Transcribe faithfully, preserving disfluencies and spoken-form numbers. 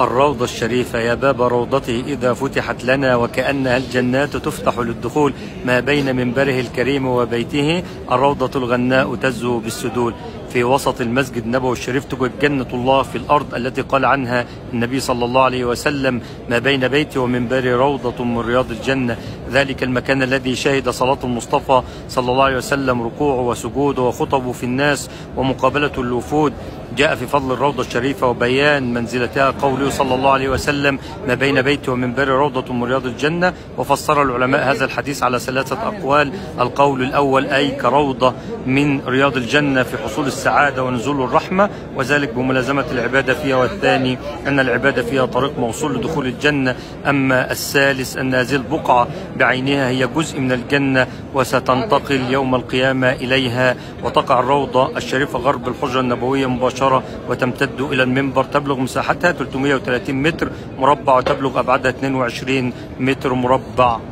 الروضة الشريفة يا باب روضتي إذا فتحت لنا وكأنها الجنات تفتح للدخول ما بين منبره الكريم وبيته الروضة الغناء تزهو بالسدول. في وسط المسجد النبوي الشريف توجد جنة الله في الأرض التي قال عنها النبي صلى الله عليه وسلم ما بين بيتي ومنبري روضة من رياض الجنة، ذلك المكان الذي شهد صلاة المصطفى صلى الله عليه وسلم ركوعه وسجوده وخطبه في الناس ومقابلة الوفود. جاء في فضل الروضة الشريفة وبيان منزلتها قوله صلى الله عليه وسلم ما بين بيتي ومنبري روضة من رياض الجنة. وفسر العلماء هذا الحديث على ثلاثة أقوال، القول الأول أي كروضة من رياض الجنة في حصول السعادة ونزول الرحمة وذلك بملازمة العبادة فيها، والثاني أن العبادة فيها طريق موصول لدخول الجنة، أما الثالث أن هذه البقعة بعينها هي جزء من الجنة وستنتقل يوم القيامة إليها. وتقع الروضة الشريفة غرب الحجرة النبوية مباشرة وتمتد إلى المنبر، تبلغ مساحتها ثلاثمئة وثلاثين متر مربع وتبلغ أبعادها اثنين وعشرين متر مربع.